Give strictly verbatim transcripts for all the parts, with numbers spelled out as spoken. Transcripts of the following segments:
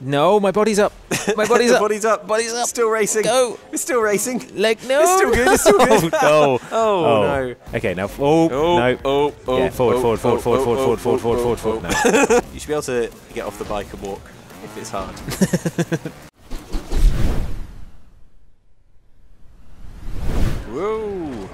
No, my body's up. My body's up. Body's up. Body's up. Still racing. Go. It's still racing. Like, no. It's still good. It's still good. Oh, no. Oh, oh, no. Okay, now. Oh, oh no. Oh, oh, yeah, forward, oh, forward, forward, oh, forward, forward, oh, forward, forward, forward, forward, forward, oh, forward, forward. No. You should be able to get off the bike and walk if it's hard. Whoa. There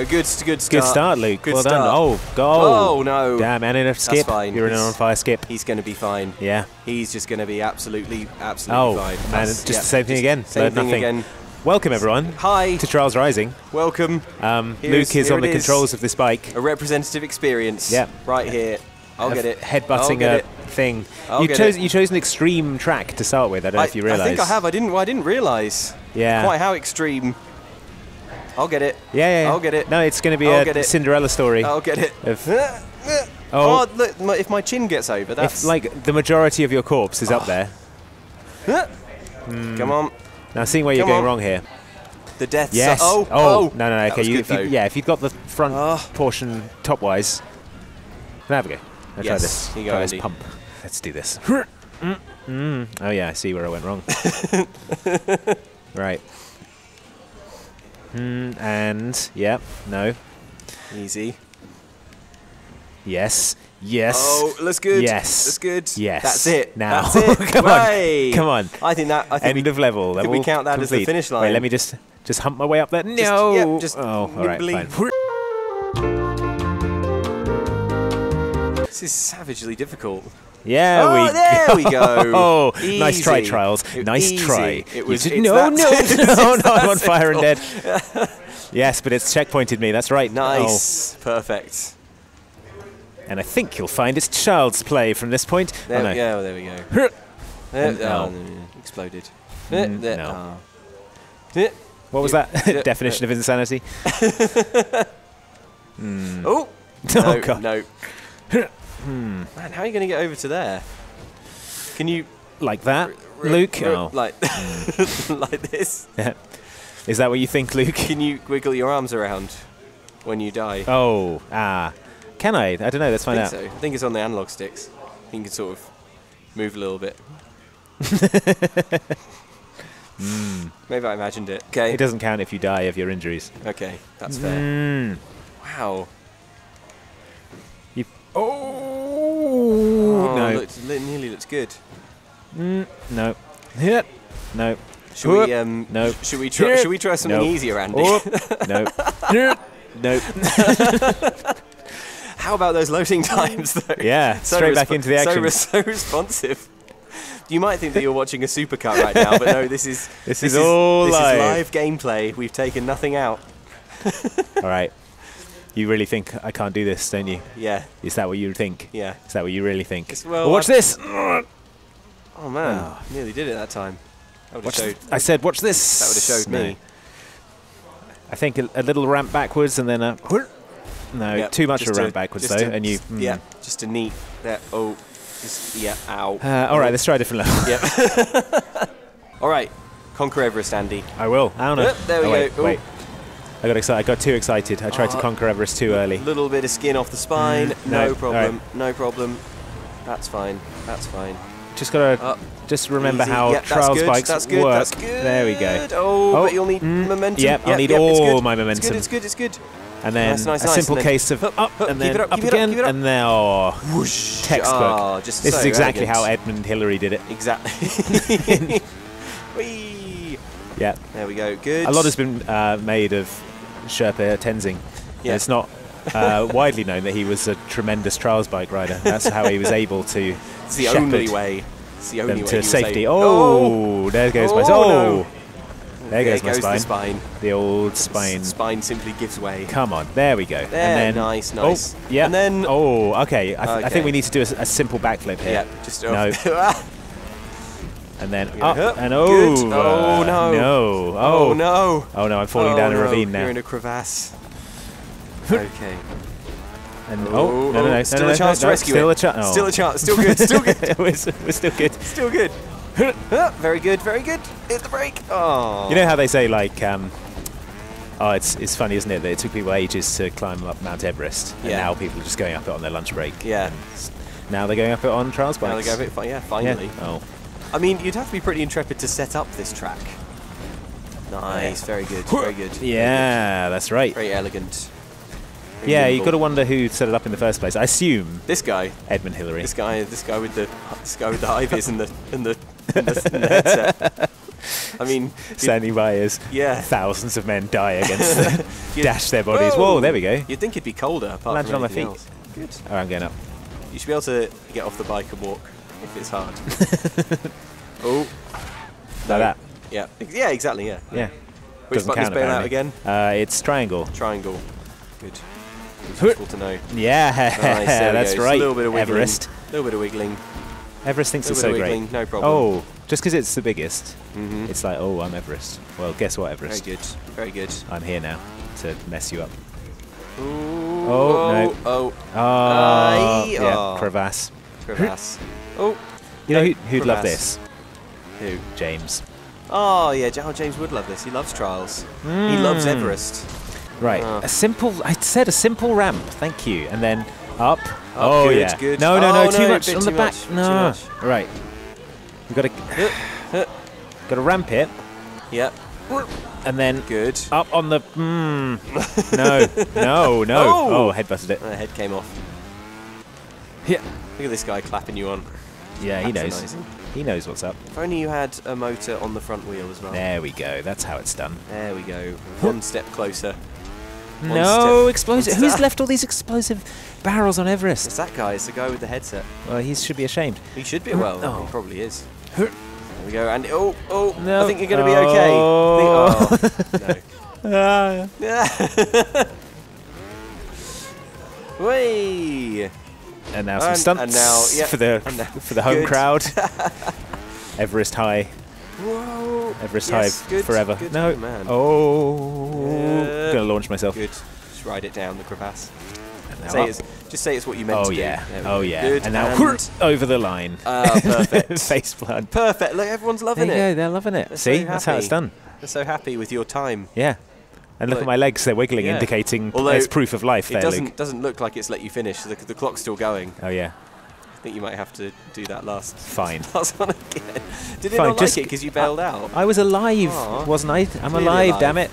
we go. Good, good start. Good start, Luke. Good well start. done. Oh, go. Oh, no. Damn, and enough skip. That's fine. You're in on fire skip. He's going to be fine. Yeah. He's just going to be absolutely, absolutely oh, fine. Oh, man. Just yeah, the same thing again. Same Learned thing nothing. again. Welcome, everyone. Hi. To Trials Rising. Welcome. Um, Luke is on the is. controls of this bike. A representative experience. Yeah. Right here. I'll get it. Headbutting a thing. I'll you chose it. you chose an extreme track to start with. I don't I, know if you realise. I think I have. I didn't, I didn't realise yeah. quite how extreme. I'll get it. Yeah, yeah, I'll get it. No, it's going to be I'll a Cinderella story. I'll get it. Of oh. oh, look, my, if my chin gets over, that's... If, like, the majority of your corpse is oh. up there. Mm. Come on. Now, seeing where Come you're going on. wrong here. The death... Yes. Oh, oh, no, no, no. Okay, you, if you, yeah, if you've got the front oh. portion top-wise. Now have a go. I'll yes. try this. Here you go, try Andy. This pump. Let's do this. mm. Mm. Oh, yeah, I see where I went wrong. Right. Mm, and yeah, no. Easy. Yes. Yes. Oh, looks good. Yes. That's good. Yes. That's it. Now. That's it. Come right. on. Come on. I think that. I think End we, of level. Could level we count that complete. as the finish line? Wait, let me just just hump my way up there. Just, no. Yep, just oh, all right. Fine. This is savagely difficult. Yeah, oh, we there go. we go. Oh, Easy. nice try, Trials. Nice Easy. try. It was, did, no, no, no, no, no, I'm on fire and dead. Yes, but it's checkpointed me. That's right. Nice. Oh. Perfect. And I think you'll find it's child's play from this point. There, oh, no. we, go. there we go. And, oh, no. Exploded. Mm, there, no. oh. What was that? Definition of insanity? mm. Oh, no. Oh, God. No. Hmm. Man, how are you going to get over to there? Can you... Like that, Luke? Oh. Like like this? Yeah. Is that what you think, Luke? Can you wiggle your arms around when you die? Oh, ah. Can I? I don't know. Let's find I think out. So. I think it's on the analog sticks. I think you can sort of move a little bit. mm. Maybe I imagined it. Okay. It doesn't count if you die of your injuries. Okay, that's fair. Mm. Wow. You... Oh! Oh, no. Looked, nearly looks good. Mm, no. Yep. No. Should Whoop. we um? No. Sh should we try? Yep. Should we try something nope. easier, Andy? Oh. No. Nope. Nope. How about those loading times, though? Yeah. So straight back into the action. So, re so responsive. You might think that you're watching a supercut right now, but no. This is this, this is, is all this live. Is live gameplay. We've taken nothing out. All right. You really think I can't do this, don't you? Yeah. Is that what you think? Yeah. Is that what you really think? Well, well, watch I'm this! Oh, man. Oh. Nearly did it that time. That watch showed. I said, watch this! That would have showed no. me. I think a, a little ramp backwards and then a... No, yep. too much just of a ramp backwards, though. A, and you, mm. Yeah, just a neat... That, oh, just, yeah, ow. Uh, all right, let's try a different level. Yep. All right. Conquer Everest, Andy. I will. I don't know. Oh, there we oh, wait, go. Wait. I got excited. I got too excited. I tried uh, to conquer Everest too early. A little bit of skin off the spine. Mm, no, no problem. Right. No problem. That's fine. That's fine. Just gotta uh, just remember easy. how yep, Trials good, bikes that's good, work. That's good. There we go. Oh, oh but you'll need mm, momentum. Yep, yep, I'll need yep, all my momentum. It's good. It's good. It's good. And then nice, nice, a simple nice. case of up, up, up and then up, up again, up, up. and then oh, whoosh. Textbook. Oh, just this so is exactly elegant. how Edmund Hillary did it. Exactly. Yeah. There we go. Good. A lot has been uh, made of Sherpa Tenzing. Yeah. It's not uh, widely known that he was a tremendous trials bike rider. That's how he was able to. It's the only way. It's the only them way to safety. Oh, oh, there goes oh, my. Oh, no. there goes there my goes spine. The spine. The old spine. S spine simply gives way. Come on. There we go. There, and then nice, nice. Oh, yeah. And then. Oh, okay. I, th okay. I think we need to do a, a simple backflip here. Yeah. Just off. No. And then up, up and over. Oh, no. No. Oh. oh, no. Oh, no. I'm falling oh, down a ravine no. now. You're in a crevasse. Okay. And oh, oh, no, no, no. Still no, no, a chance no, to rescue no, it. Still a, cha oh. still a chance. Still good. Still good. we're, we're still good. Still good. Very good. Very good. Hit the brake. Oh. You know how they say, like, um, oh, it's it's funny, isn't it, that it took people ages to climb up Mount Everest. And yeah. now people are just going up it on their lunch break. Yeah. Now they're going up it on trials bikes. Now they're going up it, yeah, finally. Yeah. Oh. I mean, you'd have to be pretty intrepid to set up this track. Nice, very good, very good. Yeah, very good. That's right. Very elegant. Very yeah, you've got to wonder who set it up in the first place. I assume this guy, Edmund Hillary. This guy, this guy with the, this guy with the hives and the and the, and the, and the headset. I mean, standing by is yeah. Thousands of men die against them, dash their bodies. Whoa. Whoa, there we go. You'd think it'd be colder. Apart Landed from on my feet. Else. Good. All right, I'm going up. You should be able to get off the bike and walk if it's hard. Oh, like no. that. Yeah. Yeah. Exactly. Yeah. Yeah. Which button is bailout again? Uh, it's triangle. Triangle. Good. It's useful to know. Yeah. Nice, that's go. right. A little bit of wiggling. Everest. A little bit of wiggling. Everest thinks it's so wiggling, great. No problem. Oh, just because it's the biggest, mm-hmm. it's like, oh, I'm Everest. Well, guess what, Everest? Very good. Very good. I'm here now to mess you up. Ooh, oh, oh no. Oh. Oh. Uh, yeah. Oh. Crevasse. Crevasse. Oh. You know who, who'd crevasse. love this? Who? James. Oh, yeah, James would love this. He loves Trials. Mm. He loves Everest. Right. Oh. A simple, I said a simple ramp. Thank you. And then up. Oh, oh good, yeah. Good. No, no, no. Oh, too no, much on the back. Much, no. Right. You've got to, got to ramp it. Yep. And then good. Up on the. Mm. No. No, no. Oh, oh head busted it. My head came off. Yeah. Look at this guy clapping you on. Yeah, he knows. He knows what's up. If only you had a motor on the front wheel as well. There we go. That's how it's done. There we go. One step closer. One no, step. explosive. Who's up? left all these explosive barrels on Everest? It's that guy. It's the guy with the headset. Well, he should be ashamed. He should be. Well, oh. he probably is. There we go. And oh, oh, no. I think you're going to be okay. Oh. Think, oh. no. Ah. Whey. And now some and, stunts and now, yep. for the and now. for the home good. crowd. Everest High. Whoa. Everest yes, High good, forever. Good no. Man. Oh. Yeah. I'm gonna launch myself. Good. Just ride it down the crevasse. Say it's, just say it's what you meant oh, to yeah. do. Oh yeah. Oh yeah. And now and over the line. Uh, perfect. Face blood. Perfect. Look, everyone's loving there you it. Go. They're loving it. They're See, so that's how it's done. They're so happy with your time. Yeah. And look like, at my legs, they're wiggling, yeah. indicating it's proof of life. It there, doesn't, Luke. doesn't look like it's let you finish, the, the clock's still going. Oh, yeah. I think you might have to do that last, Fine. last one again. Did it Fine, not like it because you bailed I, out? I was alive, Aww. wasn't I? I'm really alive, alive, damn it.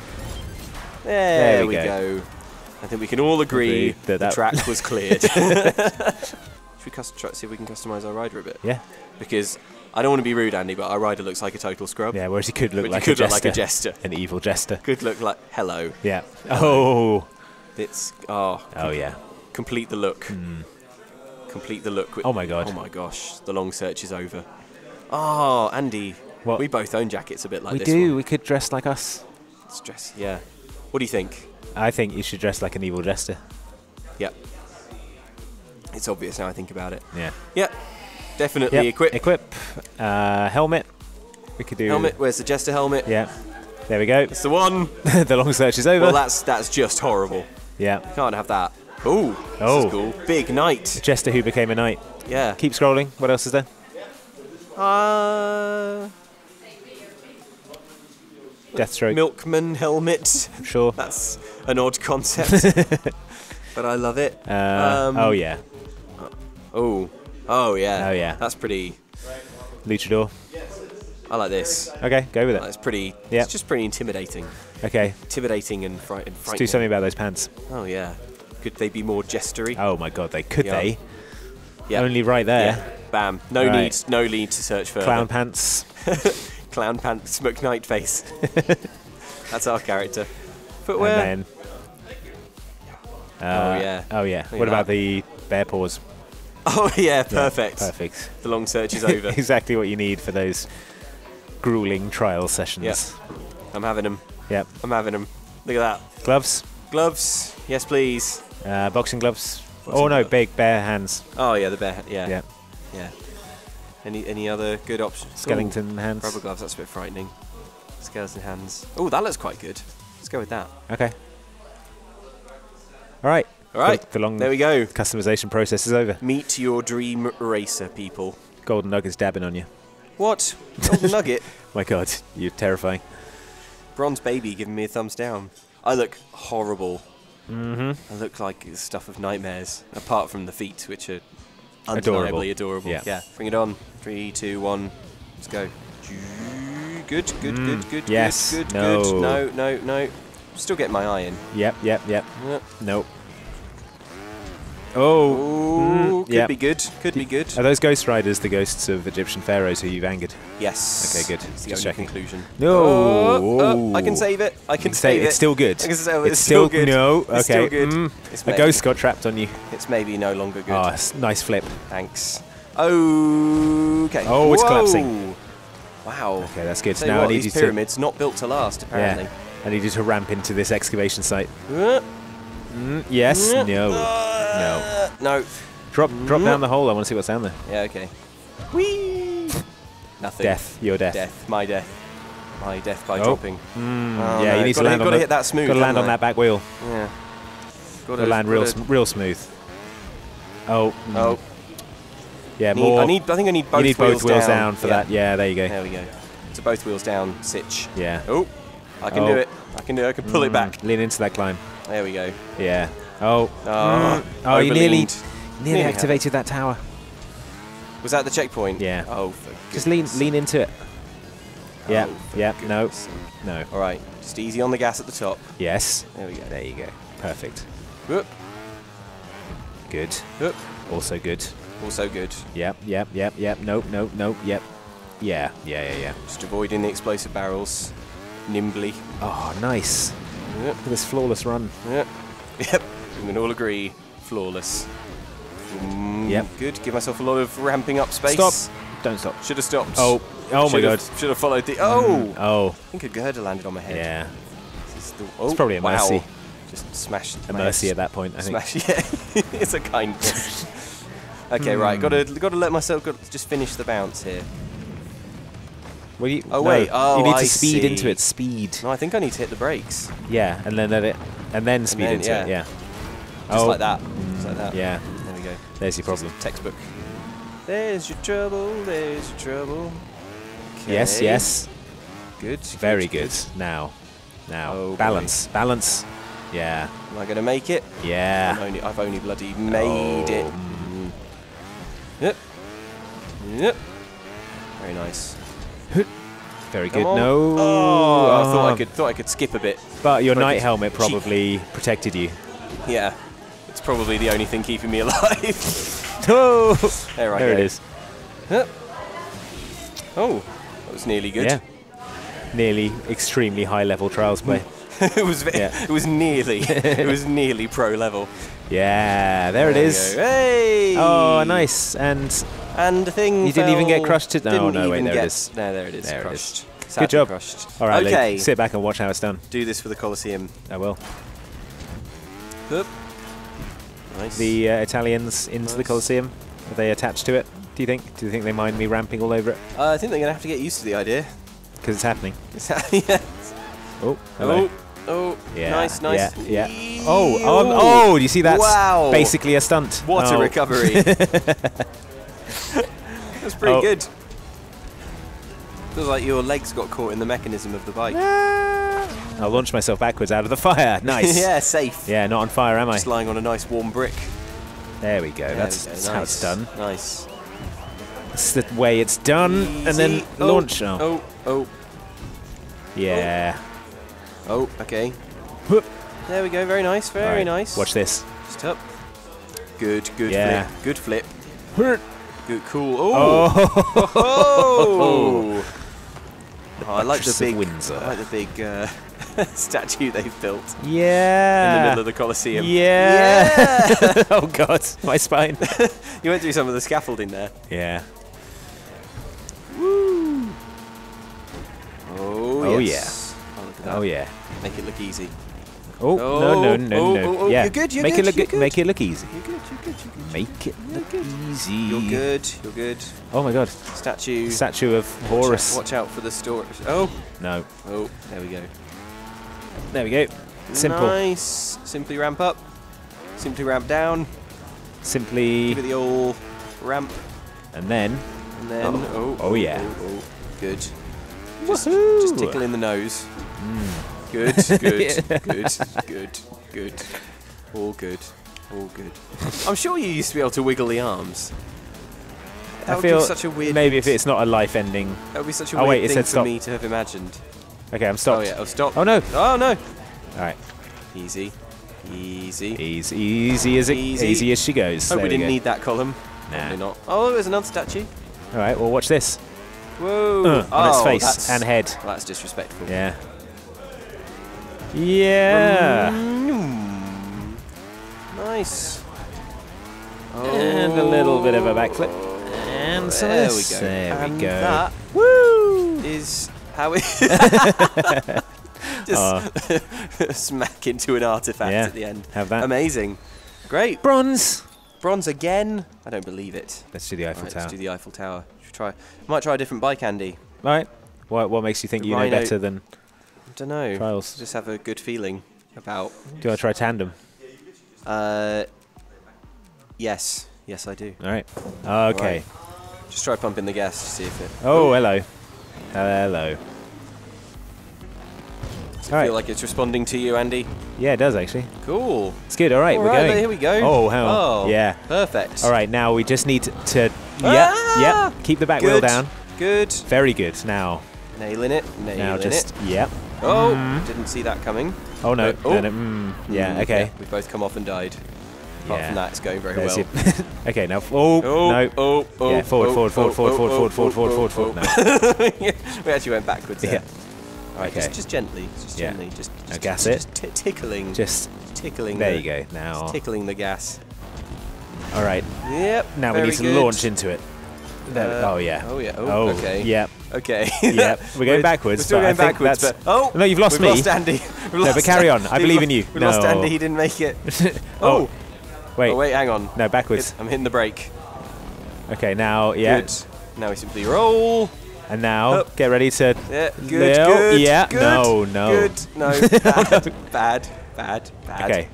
There, there we go. go. I think we can all agree, agree that the that track was cleared. Should we custom see if we can customise our rider a bit? Yeah. Because I don't want to be rude, Andy, but our rider looks like a total scrub. Yeah, whereas he could look, like, he could a look like a jester. An evil jester. Could look like... Hello. Yeah. Hello. Oh. It's... Oh. Oh, yeah. Complete the look. Mm. Complete the look. Oh, my God. Oh, my gosh. The long search is over. Oh, Andy. What? We both own jackets a bit like we this We do. One. We could dress like us. Let's dress... Yeah. What do you think? I think you should dress like an evil jester. Yep. It's obvious now I think about it. Yeah. Yep. Definitely yep. equip. Equip. Uh, helmet. We could do helmet. Where's the jester helmet? Yeah. There we go. It's the one. The long search is over. Well, that's that's just horrible. Yeah. You can't have that. Ooh. Oh. This is cool. Big knight. A jester who became a knight. Yeah. Keep scrolling. What else is there? Uh. Deathstroke. Milkman helmet. Sure. That's an odd concept, but I love it. Uh, um, oh yeah. Oh. Oh yeah. Oh yeah. That's pretty. Luchador. I like this. Okay, go with it. It's pretty. Yeah. It's just pretty intimidating. Okay. Intimidating and fright and frightening. Let's do something about those pants. Oh yeah. Could they be more jestery? Oh my God, they could yeah. they. Yeah. Only right there. Yeah. Bam. No right. need. No need to search for. Clown pants. Clown pants. Smoke night face. That's our character. Footwear. And then, uh, oh yeah. Oh yeah. What about that. the bear paws? Oh yeah, perfect. Yeah, perfect. The long search is over. Exactly what you need for those grueling trial sessions. Yep. I'm having them. Yep. I'm having them. Look at that. Gloves. Gloves. Yes, please. Uh, boxing gloves. Boxing oh no, glove. big bare hands. Oh yeah, the bare. Ha yeah. Yeah. Yeah. Any any other good options? Skeleton Ooh, hands. Rubber gloves. That's a bit frightening. Skeleton hands. Oh, that looks quite good. Let's go with that. Okay. All right. All right, the, the long there we go. Customization process is over. Meet your dream racer, people. Golden Nugget's dabbing on you. What? Golden Nugget? My God, you're terrifying. Bronze Baby giving me a thumbs down. I look horrible. Mm-hmm. I look like the stuff of nightmares, apart from the feet, which are undeniably adorable. adorable. Yeah. yeah. Bring it on. Three, two, one. Let's go. Good, good, mm. good, good, yes. good, good, no. good. No, no, no. Still getting my eye in. Yep, yep, yep. yep. Nope. Oh, Ooh, could yep. be good. Could be good. Are those ghost riders the ghosts of Egyptian pharaohs who you've angered? Yes. Okay, good. It's the Just only checking. conclusion. No, oh, oh, I can save it. I can, can save it. it. It's still good. I can save it. It's, it's still good. No, okay. It's still good. Mm. It's a ghost got trapped on you. It's maybe no longer good. Ah, oh, nice flip. Thanks. Oh, okay. Oh, it's Whoa. collapsing. Wow. Okay, that's good. So now what, I need these you pyramids to not built to last. Apparently. Yeah. I need you to ramp into this excavation site. Uh. Mm, yes. Uh. No. No. No. Drop, drop mm. down the hole. I want to see what's down there. Yeah. Okay. Whee! Nothing. Death. Your death. Death. My death. My death by oh. dropping. Mm. Oh, yeah. No. You need gotta to land hit, on. Gotta the, hit that smooth. Gotta land on that back wheel. Yeah. Gotta, gotta land real, gotta real smooth. Oh. Mm. Oh. Yeah, need, more. I need. I think I need both. You need wheels both wheels down, down for yeah. that. Yeah, there you go. There we go. So both wheels down, sitch. Yeah. Oh, I can oh. do it. I can do it. I can pull mm. it back. Lean into that climb. There we go. Yeah. Oh. Oh, oh you nearly, nearly yeah. activated that tower. Was that the checkpoint? Yeah. Oh. For Just lean, lean into it. Yeah. Oh, yeah. No. No. All right. Just easy on the gas at the top. Yes. There we go. There you go. Perfect. Whoop. Good. Whoop. Also good. Also good. Yep, yep, yep, yep. Nope, nope, nope. Yep. Yeah, yeah, yeah, yeah. Just avoiding the explosive barrels nimbly. Oh, nice. Yep. Look at this flawless run. Yep. Yep. We can all agree, flawless. Mm, yep. Good. Give myself a lot of ramping up space. Stop. Don't stop. Should have stopped. Oh. Oh my God. Should have followed the. Oh. Mm. Oh. I think a girder landed on my head. Yeah. This is the, oh, it's probably a wow. mercy. Just smashed. A mercy at that point. I think. Smash. Yeah. It's a kindness. Okay, mm. right. Gotta, gotta let myself got just finish the bounce here. Well, you, oh no, wait, oh, you need to I speed see. into it. Speed. No, I think I need to hit the brakes. Yeah, and then let it, and then speed and then, into yeah. it. Yeah. Just oh. like that. Just like that. Yeah. There we go. There's your problem. Textbook. There's your trouble. There's your trouble. Kay. Yes. Yes. Good. Very good. good. Now. Now. Oh, balance. Boy. Balance. Yeah. Am I gonna make it? Yeah. Only, I've only bloody made oh. it. Yep. Yep. Very nice. Very good. No. Oh, I thought I could thought I could skip a bit. But your night helmet probably protected you. Yeah. It's probably the only thing keeping me alive. Oh. There I go. There it is. Yep. Oh, that was nearly good. Yeah. Nearly extremely high level Trials play. It was yeah. it was nearly it was nearly pro level. Yeah, there, there it is. Hey! Oh, nice. And and the thing. You didn't even get crushed to no, no, wait, there it is. No, there it is. There crushed. It is. Good job. Crushed. All right, okay. Luke, sit back and watch how it's done. Do this for the Colosseum. I will. Oop. Nice. The uh, Italians into nice. the Colosseum. Are they attached to it? Do you think? Do you think they mind me ramping all over it? Uh, I think they're gonna have to get used to the idea. Because it's happening. Yes. Oh. Hello. Oh. Oh, yeah, nice, nice. Yeah, yeah. Oh, oh, oh, do you see that's wow. basically a stunt. What oh. a recovery. That's pretty oh. good. Feels like your legs got caught in the mechanism of the bike. Ah. I'll launch myself backwards out of the fire. Nice. Yeah, safe. Yeah, not on fire, am I? Just lying on a nice warm brick. There we go. There that's we go. Nice. how it's done. Nice. That's the way it's done. Easy. And then oh. launch. Oh, oh. oh. Yeah. Oh. Oh, okay. Whoop. There we go. Very nice. Very right. nice. Watch this. Just up. Good, good yeah. flip. Good flip. Whoop. Good, cool. Ooh. Oh. oh. The oh I, like the big, Windsor. I like the big uh, statue they've built. Yeah. In the middle of the Colosseum. Yeah. yeah. Oh, God. My spine. You went through some of the scaffolding there. Yeah. Woo. Oh, oh yes. yeah. Oh yeah. Make it look easy. Oh, oh no no no oh, no. Oh, oh, yeah. You're good. You're make good. It look you're good. Make it look easy. You're good. You're good. You're good. Make it you're look good. easy. You're good. You're good. Oh my God. Statue. Statue of Horus. Watch out, watch out for the story. Oh. No. Oh, there we go. There we go. Simple. Nice. Simply ramp up. Simply ramp down. Simply. Give it the old ramp. And then. And then. Oh. Oh, oh yeah. Oh, oh. Good. Just, just tickle in the nose. Mm. Good, good, good, good, good. All good, all good. I'm sure you used to be able to wiggle the arms. That I feel would be such a weird maybe mix. If it's not a life-ending. That would be such a oh, weird wait, it thing said for stop. me to have imagined. Okay, I'm stopped. Oh yeah, oh stop. Oh no! Oh no! All right, easy, easy, easy, easy as it, easy. easy as she goes. Hope we didn't go. need that column. Nah. Probably not. Oh, there's another statue. All right, well watch this. Whoa! Uh, oh, on its face that's, and head. Well, that's disrespectful. Yeah. Yeah. Mm. Nice. Oh. And a little bit of a backflip. And so there we go. There and we go. That Woo! Is how it just oh. smack into an artifact yeah. at the end. Have that. Amazing. Great. Bronze. Bronze again. I don't believe it. Let's do the Eiffel right, Tower. Let's do the Eiffel Tower. Should try. Might try a different bike, Andy. All right. What What makes you think the you Rhino know better than? I don't know. Trials. Just have a good feeling about. Do I try tandem? Uh. Yes. Yes, I do. All right. Okay. Right. Just try pumping the gas to see if it... Oh, hello. Hello. Does it all feel right. like it's responding to you, Andy? Yeah, it does, actually. Cool. It's good. All right, all we're right, going. Here we go. Oh, hang on. Oh, yeah. Perfect. All right, now we just need to... Yeah, ah! yeah. Keep the back good. wheel down. Good. Very good. Now. Nailing it. Nailing now just, it. Yeah. Oh, mm. didn't see that coming. Oh, no. Oh. Then it, mm, yeah, mm, okay. Yeah, we've both come off and died. Apart yeah. from that, it's going very There's well. Okay, now. Oh, oh no. Oh, oh, yeah, forward, oh, forward, forward, oh, forward, forward, oh, forward, forward, oh, forward, forward, oh, forward. Oh. No. We actually went backwards there. Yeah. All right, okay. just, just gently. Just yeah. gently. Just, just, no, gas just, it. Just tickling. Just tickling. There the, you go. Now. Just tickling the gas. All right. Yep. Now we need to good. launch into it. There, uh, oh, yeah. Oh, yeah. Oh, okay. Yep. Okay. Yep. We're going backwards. We're still going backwards, but... Oh! No, you've lost me. We've lost Andy. No, but carry on. I believe in you. We lost Andy. He didn't make it. Oh. Wait. Oh, wait, hang on. No, backwards. I'm hitting the brake. Okay, now, yeah. Good. Now we simply roll. And now, Up. get ready to... Yeah, good, good, yeah. Good, no, no. Good, no, bad, bad, bad, bad. Okay.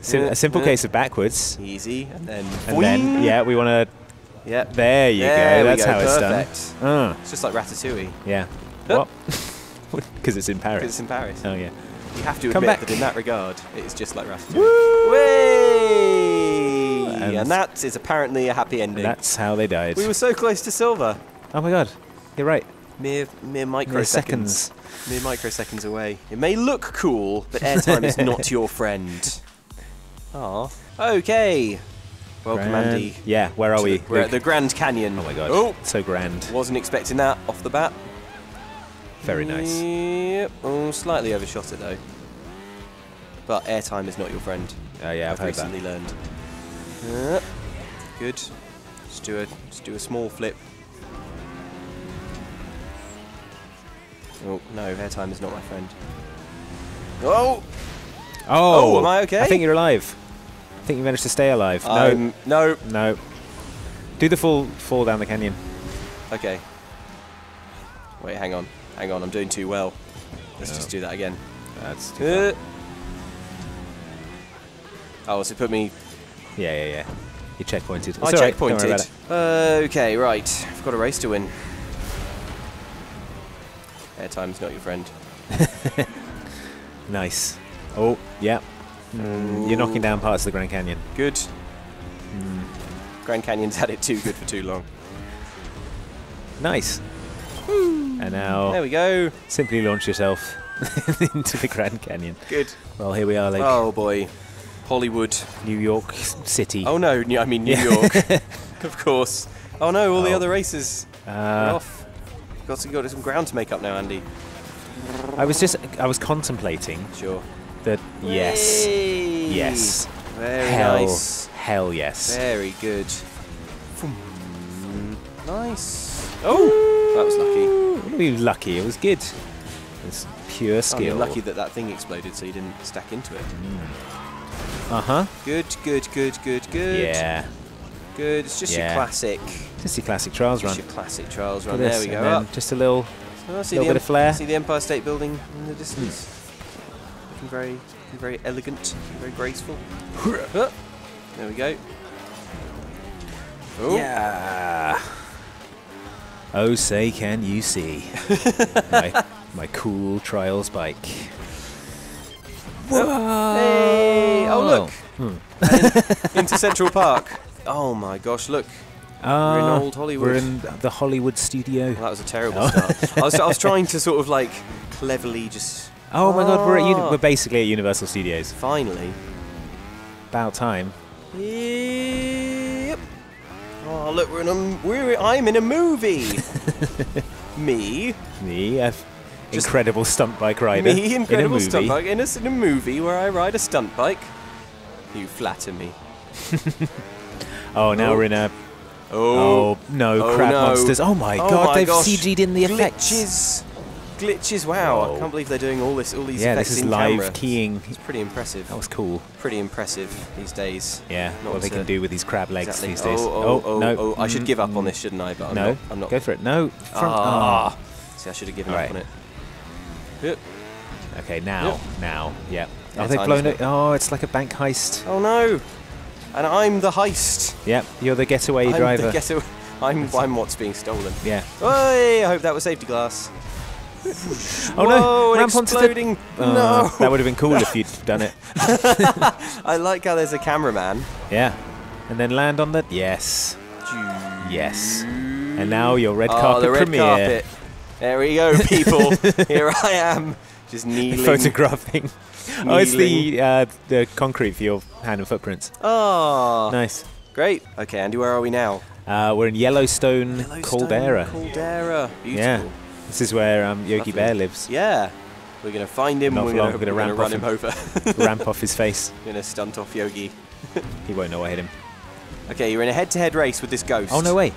Sim uh, a simple uh, case of backwards. Easy, and then... And boing. then, yeah, we want to... Yeah. There you there go. That's go. how Perfect. it's done. Uh. It's just like Ratatouille. Yeah. Up. What? Because it's in Paris. Because it's in Paris. Oh, yeah. You have to Come admit back. that in that regard, it's just like Ratatouille. Woo! Whey! And, and that is apparently a happy ending. That's how they died. We were so close to silver. Oh my god. You're right. Mere, mere microseconds. Mere, mere microseconds away. It may look cool, but airtime is not your friend. Aw. Okay. Welcome, grand. Andy. Yeah, where are we? We're Luke. at the Grand Canyon. Oh my god. Oh. So grand. Wasn't expecting that off the bat. Very nice. Yep. Oh, slightly overshot it though. But airtime is not your friend. Oh yeah, I've, I've heard recently that. learned. Uh, good. Let's do a let's do a small flip. Oh no, airtime is not my friend. Oh. Oh. Oh, am I okay? I think you're alive. I think you managed to stay alive. Um, no. No. No. Do the full fall down the canyon. Okay. Wait, hang on, hang on. I'm doing too well. Let's no. just do that again. That's too uh. far. Oh, so it put me. Yeah, yeah, yeah. You checkpointed. I right. checkpointed. Uh, okay, right. I've got a race to win. Airtime's not your friend. Nice. Oh, yeah. Mm, you're knocking down parts of the Grand Canyon. Good. Mm. Grand Canyon's had it too good for too long. Nice. Woo. And now... There we go. Simply launch yourself into the Grand Canyon. Good. Well, here we are, Luke. Oh, boy. Hollywood, New York City. Oh no, I mean New York, of course. Oh no, all oh. the other races uh, are off. Got some, got some ground to make up now, Andy. I was just, I was contemplating. Sure. That yes, Yay. yes. Very hell, nice. Hell yes. Very good. Nice. Oh, that was lucky. What are we lucky? It was good. It was pure skill. I'm lucky that that thing exploded, so you didn't stack into it. Mm. Uh-huh. Good, good, good, good, good. Yeah. Good. It's just yeah. your classic. Just your classic Trials just run. Just your classic Trials run. There we go. Up. Just a little, oh, little bit of flair. See the Empire State Building in the distance. Mm. Looking very, looking very elegant, very graceful. Oh, there we go. Oh. Yeah. Oh, say can you see my, my cool Trials bike. Whoa. Hey. Oh, look. Hmm. Into Central Park. Oh, my gosh, look. Uh, we're in old Hollywood. We're in the Hollywood studio. Well, that was a terrible oh. start. I was, I was trying to sort of like cleverly just... Oh, oh. my God, we're, at uni we're basically at Universal Studios. Finally. About time. Yep. Oh, look, we're in a, we're, I'm in a movie. Me. Me, a just incredible stunt bike rider. Me, incredible in a stunt bike in a, in a movie where I ride a stunt bike. You flatter me. oh, now oh. we're in a... Oh, oh no, oh, crab no. monsters. Oh my oh god, my they've gosh. C G'd in the effects. Glitches. Glitches, wow. Oh. I can't believe they're doing all this all these yeah, effects this is in live camera. Keying. It's pretty impressive. That was cool. Pretty impressive these days. Yeah, not what they can do with these crab legs exactly. these days. Oh, oh, oh, oh no. Oh, I should give up on this, shouldn't I? But I'm no. Not, I'm not. Go for it. No. Front. Ah. ah. See, I should have given right. up on it. Yep. Okay, now. Yep. Now. Yeah. yeah Are they blown it? Oh, it's like a bank heist. Oh no. And I'm the heist. Yep, you're the getaway I'm driver. The getaway. I'm, I'm what's being stolen. Yeah. Oy, I hope that was safety glass. oh Whoa, no! Ramp exploding. The... No. Oh, that would have been cool if you'd done it. I like how there's a cameraman. Yeah. And then land on the yes. Yes. And now your red oh, carpet the red premiere. Carpet. There we go, people. Here I am, just kneeling, photographing. Kneeling. Oh, it's the uh, the concrete for your hand and footprints. Oh, nice, great. Okay, Andy, where are we now? Uh, we're in Yellowstone, Yellowstone Caldera. Caldera, beautiful. Yeah, this is where um, Yogi Lovely. Bear lives. Yeah, we're gonna find him. We're gonna, we're gonna, ramp gonna ramp run off him over. ramp off his face. We're gonna stunt off Yogi. He won't know I hit him. Okay, you're in a head-to-head race with this ghost. Oh no way!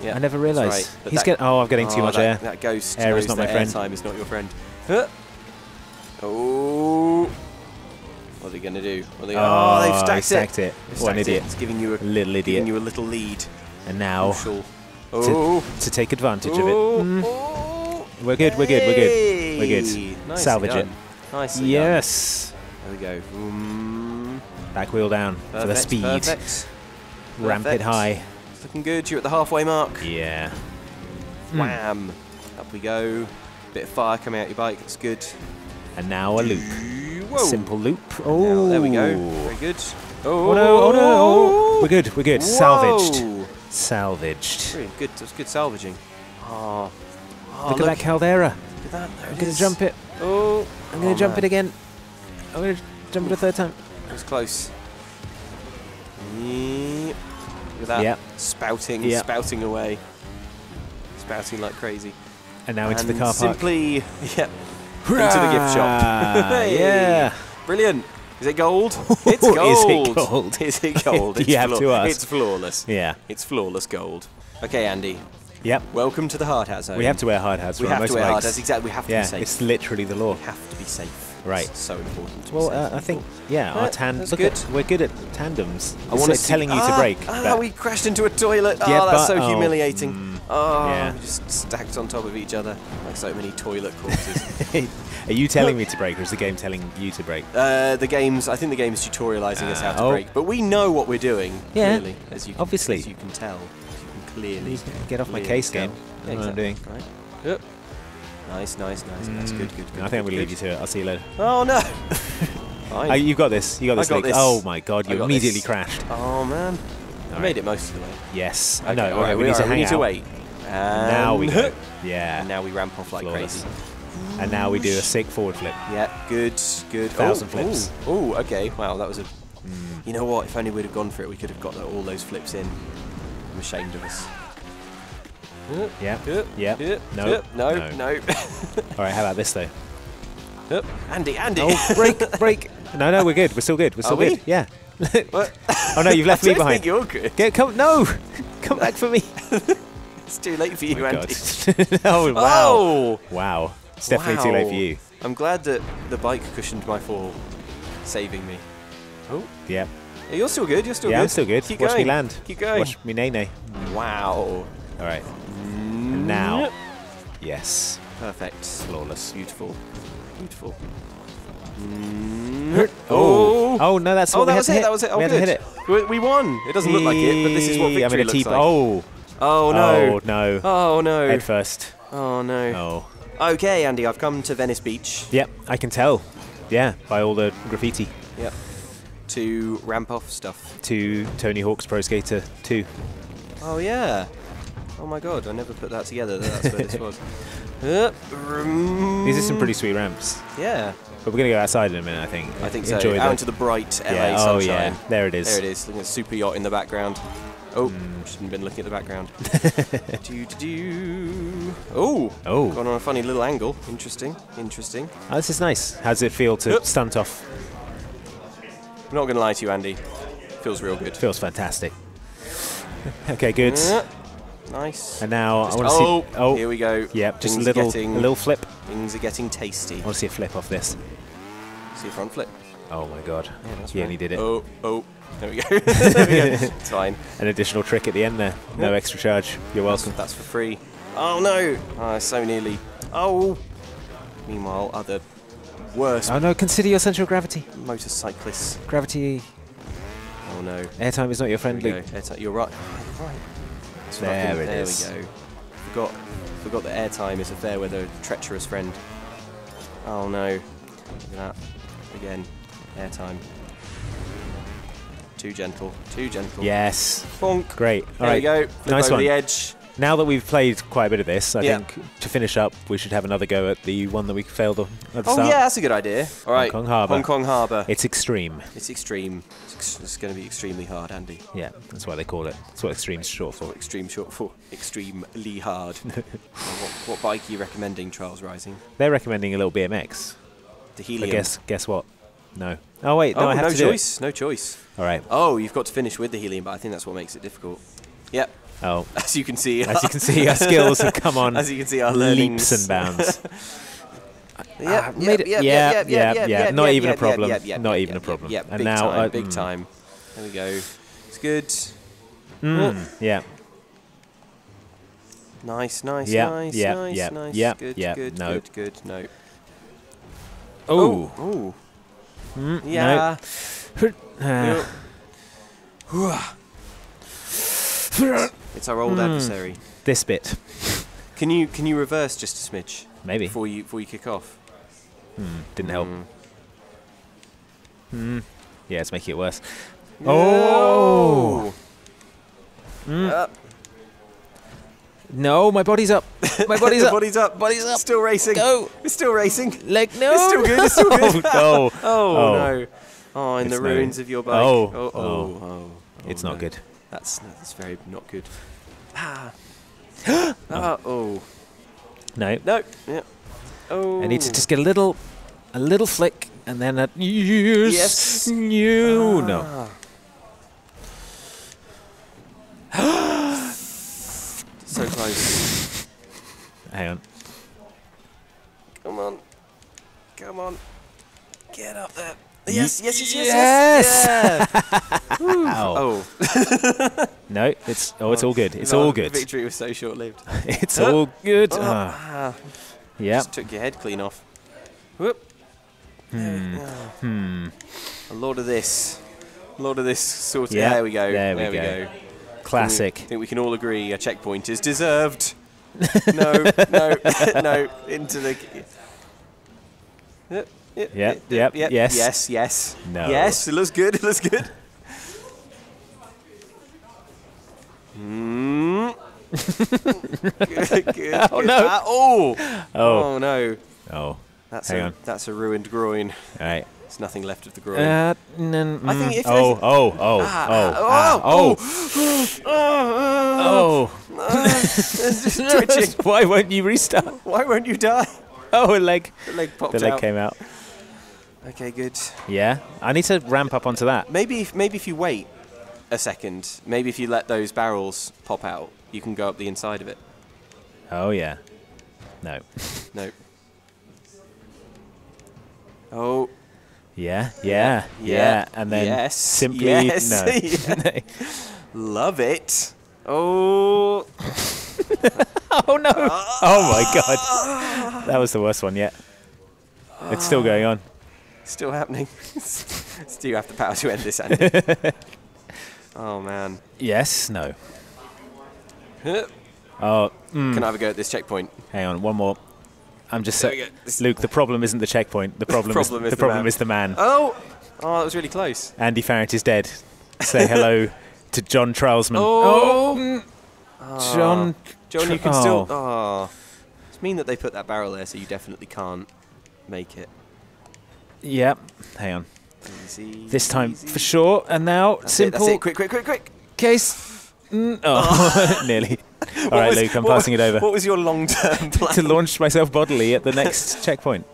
Yeah, I never realised. Right, He's getting. Oh, I'm getting oh, too much that, air. That ghost. Air is not my friend. Time is not your friend. Huh? Oh, what are they going to do? What are they gonna oh, oh, they've stacked, stacked it. it. They've stacked what an idiot. It. It's giving you a little idiot. Giving you a little lead. And now, oh. to, to take advantage oh. of it. Mm. Oh. We're good, we're good, we're good. We're good. Nicely Salvage done. it. Nicely yes. Done. There we go. Mm. Back wheel down perfect, for the speed. Perfect. Ramp perfect. it high. It's looking good. You're at the halfway mark. Yeah. Wham. Mm. Up we go. Bit of fire coming out your bike. It's good. And now a loop. Whoa. Simple loop. Oh, now, there we go. Very good. Oh, oh no, oh no. We're good, we're good. Whoa. Salvaged. Salvaged. Brilliant. Good. That was good salvaging. Oh. Oh, look, look at that caldera. Look at that. There I'm going to jump it. Oh. I'm going to oh, jump man. it again. I'm going to jump it a third time. It was close. Look at that. Yep. Spouting, yep. spouting away. Spouting like crazy. And now and into the car park. Simply, yep. Into the gift shop. Hey. Yeah. Brilliant. Is it gold? It's gold. Is it gold? Is it gold? It's you have to ask. It's flawless. Yeah. It's flawless gold. Okay, Andy. Yep. Welcome to the hard hat zone. We have to wear hard hats. We have to wear hard hats. Exactly. We have to yeah, be safe. It's literally the law. We have to be safe. Right. It's so important. To well, be safe uh, I think, yeah, uh, our tandem. Look good. At, we're good at tandems. I want to telling you ah, to brake. Ah, we crashed into a toilet. Yeah, oh, that's but, so oh, humiliating. Mm. Oh, yeah. We just stacked on top of each other like so many toilet courses. Are you telling me to brake, or is the game telling you to brake? Uh, the game's, I think the game's tutorialising uh, us how to oh. brake, but we know what we're doing, yeah. really, as you, can, Obviously. As you can tell. As you can clearly Get off clearly my case tell. game. Yeah, exactly. I know what I'm doing. Right. Yep. Nice, nice, nice. Mm. That's good, good, good. I think I'm going to leave you to it. I'll see you later. Oh, no! oh, you've got this. You've got this, I got this. Oh, my God. You immediately this. crashed. Oh, man. All I right. made it most of the way. Yes. Okay, no, all right, we, we need, right, to, hang we need out. to wait. And now we go. Yeah. And now we ramp off like Flawless. crazy. And now we do a sick forward flip. Yeah, good, good. Thousand ooh, flips. Oh, okay. Wow, that was a... Mm. You know what? If only we'd have gone for it, we could have got all those flips in. I'm ashamed of us. Yeah. Yeah. yeah. yeah. No. Yep. No. No. no. all right, how about this, though? Yep. Andy, Andy. Oh, break, break. No, no, we're good. We're still good. We're still Are good. We? Yeah. what? Oh, no, you've left me behind. I don't think you're good. Get, come, no! Come back for me. It's too late for you, oh Andy. oh, wow. Oh. Wow. It's definitely wow. too late for you. I'm glad that the bike cushioned my fall, saving me. Oh. Yeah. yeah you're still good. You're still yeah, good. Yeah, I'm still good. Keep Watch going. me land. Keep going. Watch me nay-nay. Wow. All right. And now. Yes. Perfect. Flawless. Beautiful. Beautiful. Mm. Oh. oh, no, that's what oh, we that was it. Hit. That was it. Oh, we good. Hit it. We, we won. It doesn't look like it, but this is what victory looks like. Oh. Oh, no. Oh, no. Oh, no. Head first. Oh, no. Oh. Okay, Andy, I've come to Venice Beach. Yep, I can tell. Yeah, by all the graffiti. Yep. To ramp off stuff. To Tony Hawk's Pro Skater two. Oh yeah! Oh my god, I never put that together that that's what this was. These are some pretty sweet ramps. Yeah. But we're going to go outside in a minute, I think. I think Enjoy so. Out into the bright L A yeah. sunshine. Oh yeah, there it is. There it is. Looking at a super yacht in the background. Oh, mm. shouldn't have been looking at the background. do, do, do. Oh, oh, gone on a funny little angle. Interesting, interesting. Oh, this is nice. How does it feel to Oop. stunt off? I'm not going to lie to you, Andy. Feels real good. Feels fantastic. Okay, good. Yeah. Nice. And now just, I want to oh, see. Oh, here we go. Yep, just a little, getting, a little flip. Things are getting tasty. I want to see a flip off this. See a front flip. Oh my god. Yeah, that's he right. only did it. Oh, oh. There we go. there we go. It's fine. An additional trick at the end there. No extra charge. You're welcome. That's, that's for free. Oh no! Oh, so nearly. Oh. Meanwhile, other worse. Oh no! Consider your central gravity. Motorcyclists. Gravity. Oh no. Airtime is not your friend, Luke. You're right. You're right. So there can, it there is. There we go. Forgot, forgot that airtime is a fair weather treacherous friend. Oh no. Look at that. Again, airtime. Too gentle. Too gentle. Yes. Bonk. Great. All there right. you go. Flip nice over one. The edge. Now that we've played quite a bit of this, I yeah. think to finish up, we should have another go at the one that we failed at the start. Oh yeah, that's a good idea. All right. Hong Kong Harbor. Hong Kong Harbor. It's extreme. It's extreme. It's, ex it's going to be extremely hard, Andy. Yeah, that's why they call it. That's what extreme's short for. Extreme short for extremely hard. what, what bike are you recommending, Trials Rising? They're recommending a little B M X. The Helium. But guess guess what? No. Oh wait, no, oh, I have no to choice. Do it. No choice. All right. Oh, you've got to finish with the Helium, but I think that's what makes it difficult. Yep. Oh. As you can see, as you can see, our skills have come on. As you can see, our leaps and bounds. Yeah, yeah, yeah, yeah, yeah. Not even a problem. Not even a problem. Yeah, big time. Big time. There we go. It's good. Mm. Yeah. Nice, nice, nice, nice, nice. Yeah, good, good, good, good. No. Oh. Oh. Mm, yeah. No. It's our old mm. adversary. This bit. Can you can you reverse just a smidge? Maybe. Before you before you kick off. Mm, didn't mm. help. Mm. Yeah, it's making it worse. No. Oh. Mm. Uh. No, my body's up. My body's up. Body's up. Body's up. Still racing. Go. It's still racing. Like no. It's still good. It's still good. oh, no. oh, oh no. Oh, in it's the ruins no. of your bike. Oh. Oh. Oh. oh. oh. It's no. not good. That's that's very not good. Ah. ah. Oh. oh. No. No. Yeah. Oh. I need to just get a little, a little flick, and then a yes. New. Ah. No. So close. Hang on. Come on. Come on. Get up there. Yes, yes, yes, yes, yes! yes. Yeah. Ow. Oh. no, it's oh, it's all good. It's no, all good. The victory was so short-lived. it's oh. all good. Oh. Ah. Yeah. Just took your head clean off. Whoop. Hmm. Oh. Hmm. A lot of this. A lot of this sort of... Yeah. There we go. There we there go. go. Classic. I think we can all agree a checkpoint is deserved. no, no, no. Into the... Yep, yep, yep, yep, yep. Yes. Yes, yes. No. Yes, it looks good, it looks good. mm. good, good, oh, good. No. Ah, oh. oh. Oh, no. Oh, that's hang a, on. That's a ruined groin. All right. There's nothing left of the groin. Uh, mm, I think if oh, oh, oh, ah, ah, oh, oh, oh, oh, oh, oh, twitching. Why won't you restart? Why won't you die? Oh, a leg. The leg popped out. The leg out. came out. Okay, good. Yeah, I need to ramp up onto that. Maybe, if, maybe if you wait a second, maybe if you let those barrels pop out, you can go up the inside of it. Oh yeah. No. no. Oh. Yeah, yeah, yeah, yeah, and then yes, simply yes, no. Yeah. Love it. Oh. oh no. Oh my god. That was the worst one yet. It's still going on. Still happening. Do you have the power to end this, Andy? oh man. Yes, no. Oh. Mm. Can I have a go at this checkpoint? Hang on, one more. I'm just saying, Luke, the problem isn't the checkpoint. The problem, the problem, is, is, the the problem is the man. Oh! Oh, that was really close. Andy Farrant is dead. Say hello to John Trousman. Oh! oh. John... John, you can oh. still... Oh. It's mean that they put that barrel there, so you definitely can't make it. Yep. Hang on. Easy, this time easy. for sure. And now, that's simple... It, that's it. Quick, quick, quick, quick. Case. Mm, oh, oh. nearly. All right, was, Luke, I'm passing was, it over. What was your long-term plan? To launch myself bodily at the next checkpoint.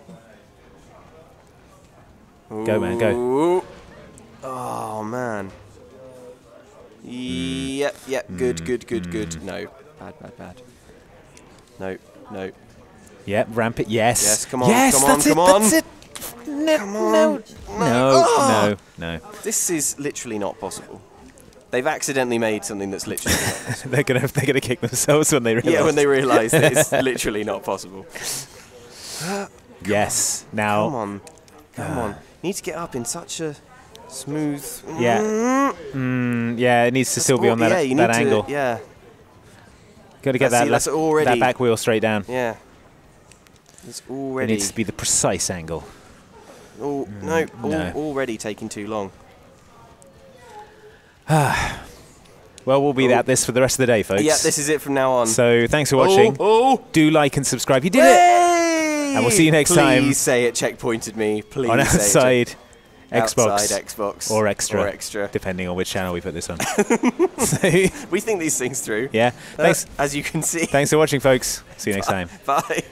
Ooh. Go, man, go. Oh, man. Mm. Yep, yep, good, mm. good, good, good. Mm. No, bad, bad, bad. No, no. Yep, ramp it, yes. Yes, come on, yes, come on, that's come it, on. That's it. No, come on. No, no, oh. no, no. This is literally not possible. They've accidentally made something that's literally not possible. They're going to they're gonna kick themselves when they realise. Yeah, when they realise that it's literally not possible. Yes, on. now... Come on, come uh. on. You need to get up in such a smooth... Yeah, mm, yeah it needs to that's still be on that, yeah, you that need angle. To, yeah. Got to get that's that, it, that's already, that back wheel straight down. Yeah. It's already... It needs to be the precise angle. Oh, mm, no, all, no, already taking too long. well, we'll be Ooh. at this for the rest of the day, folks. Yeah, this is it from now on. So, thanks for watching. Ooh. Ooh. Do like and subscribe. You did Yay! it! And we'll see you next Please time. Please say it checkpointed me. Please on Outside Xbox. Outside Xbox. Or extra, or extra. Depending on which channel we put this on. We think these things through. Yeah. Thanks. Uh, as you can see. Thanks for watching, folks. See you next time. Bye.